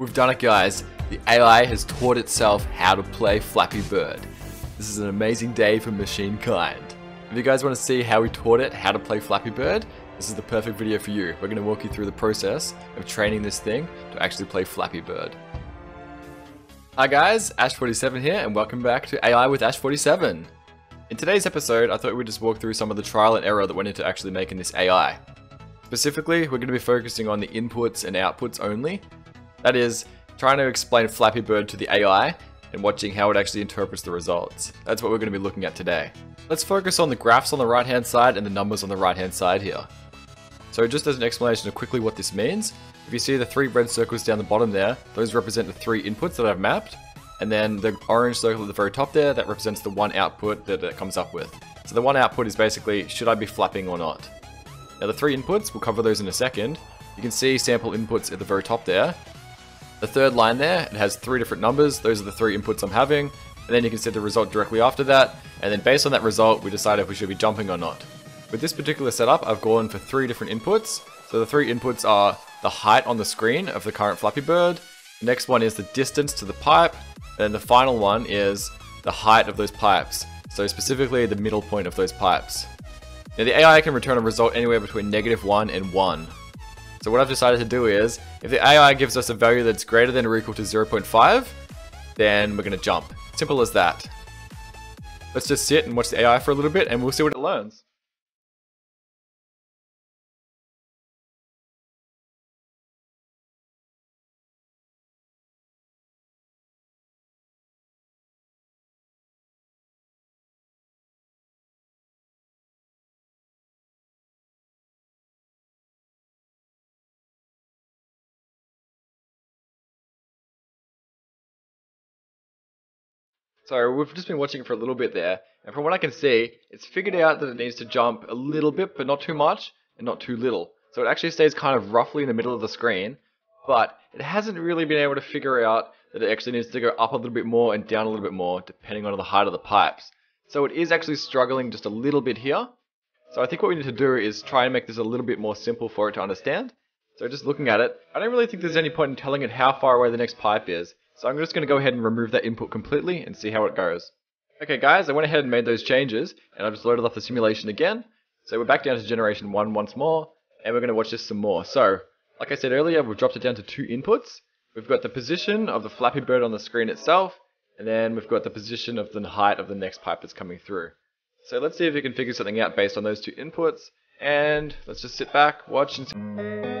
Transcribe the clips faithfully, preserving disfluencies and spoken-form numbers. We've done it, guys. The A I has taught itself how to play Flappy Bird. This is an amazing day for machine kind. If you guys want to see how we taught it how to play Flappy Bird, this is the perfect video for you. We're going to walk you through the process of training this thing to actually play Flappy Bird. Hi guys, Ash forty-seven here, and welcome back to A I with Ash forty-seven. In today's episode, I thought we'd just walk through some of the trial and error that went into actually making this A I. Specifically, we're going to be focusing on the inputs and outputs only. That is, trying to explain Flappy Bird to the A I and watching how it actually interprets the results. That's what we're going to be looking at today. Let's focus on the graphs on the right hand side and the numbers on the right hand side here. So just as an explanation of quickly what this means, if you see the three red circles down the bottom there, those represent the three inputs that I've mapped, and then the orange circle at the very top there, that represents the one output that it comes up with. So the one output is basically, should I be flapping or not? Now the three inputs, we'll cover those in a second. You can see sample inputs at the very top there. The third line there, it has three different numbers. Those are the three inputs I'm having. And then you can set the result directly after that. And then based on that result, we decide if we should be jumping or not. With this particular setup, I've gone for three different inputs. So the three inputs are the height on the screen of the current Flappy Bird. The next one is the distance to the pipe. And then the final one is the height of those pipes. So specifically the middle point of those pipes. Now the A I can return a result anywhere between negative one and one. So what I've decided to do is, if the A I gives us a value that's greater than or equal to zero point five, then we're going to jump. Simple as that. Let's just sit and watch the A I for a little bit and we'll see what it learns. So we've just been watching it for a little bit there, and from what I can see, it's figured out that it needs to jump a little bit, but not too much, and not too little. So it actually stays kind of roughly in the middle of the screen, but it hasn't really been able to figure out that it actually needs to go up a little bit more and down a little bit more, depending on the height of the pipes. So it is actually struggling just a little bit here. So I think what we need to do is try and make this a little bit more simple for it to understand. So just looking at it, I don't really think there's any point in telling it how far away the next pipe is. So I'm just going to go ahead and remove that input completely and see how it goes. Okay guys, I went ahead and made those changes, and I've just loaded up the simulation again. So we're back down to generation one once more, and we're going to watch this some more. So, like I said earlier, we've dropped it down to two inputs. We've got the position of the Flappy Bird on the screen itself, and then we've got the position of the height of the next pipe that's coming through. So let's see if we can figure something out based on those two inputs, and let's just sit back, watch, and see.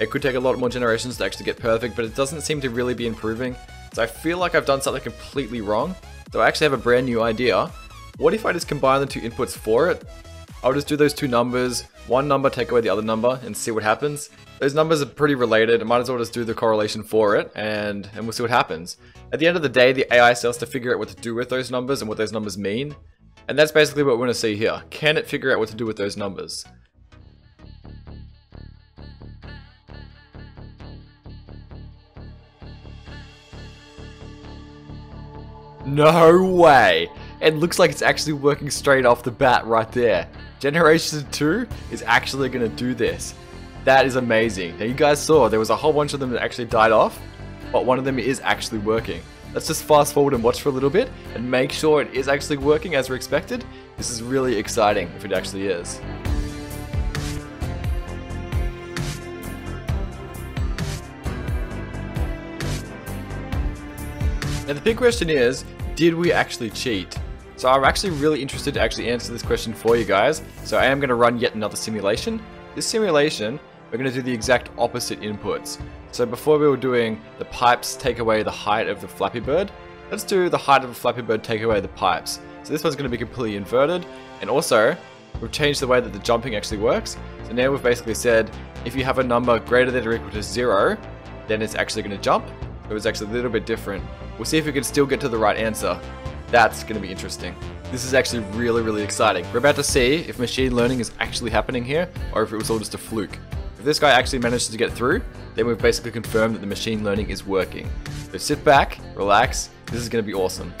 it could take a lot more generations to actually get perfect, but it doesn't seem to really be improving. So I feel like I've done something completely wrong. So I actually have a brand new idea. What if I just combine the two inputs for it? I'll just do those two numbers, one number take away the other number, and see what happens. Those numbers are pretty related, I might as well just do the correlation for it, and, and we'll see what happens. At the end of the day, the A I still has to figure out what to do with those numbers and what those numbers mean. And that's basically what we want to see here. Can it figure out what to do with those numbers? No way! It looks like it's actually working straight off the bat right there. Generation two is actually going to do this. That is amazing. Now you guys saw there was a whole bunch of them that actually died off, but one of them is actually working. Let's just fast forward and watch for a little bit and make sure it is actually working as we expected. This is really exciting if it actually is. Now the big question is, did we actually cheat? So I'm actually really interested to actually answer this question for you guys. So I am going to run yet another simulation. This simulation, we're going to do the exact opposite inputs. So before we were doing the pipes take away the height of the Flappy Bird, let's do the height of the Flappy Bird take away the pipes. So this one's going to be completely inverted. And also, We've changed the way that the jumping actually works. So now we've basically said, if you have a number greater than or equal to zero, then it's actually going to jump. It was actually a little bit different. We'll see if we can still get to the right answer. That's going to be interesting. This is actually really, really exciting. We're about to see if machine learning is actually happening here, or if it was all just a fluke. If this guy actually manages to get through, then we've basically confirmed that the machine learning is working. So sit back, relax, this is going to be awesome.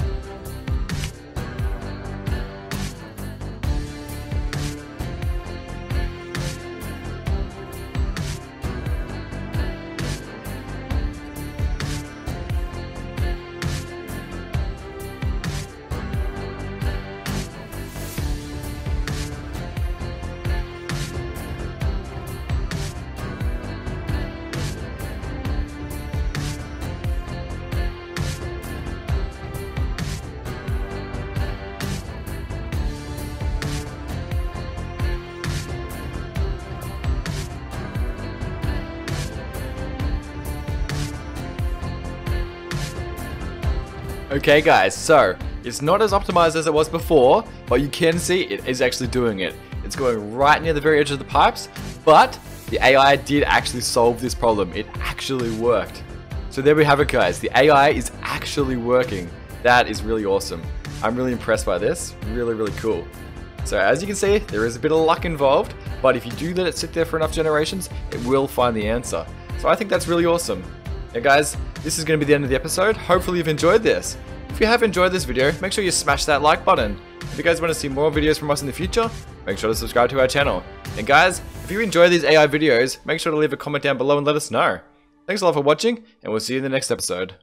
Okay guys, so it's not as optimized as it was before, but you can see it is actually doing it. It's going right near the very edge of the pipes, but the A I did actually solve this problem. It actually worked. So there we have it guys, the A I is actually working. That is really awesome. I'm really impressed by this, really, really cool. So as you can see, there is a bit of luck involved, but if you do let it sit there for enough generations, it will find the answer. So I think that's really awesome. Now guys, this is going to be the end of the episode. Hopefully you've enjoyed this. If you have enjoyed this video, make sure you smash that like button. If you guys want to see more videos from us in the future, make sure to subscribe to our channel. And guys, if you enjoy these A I videos, make sure to leave a comment down below and let us know. Thanks a lot for watching, and we'll see you in the next episode.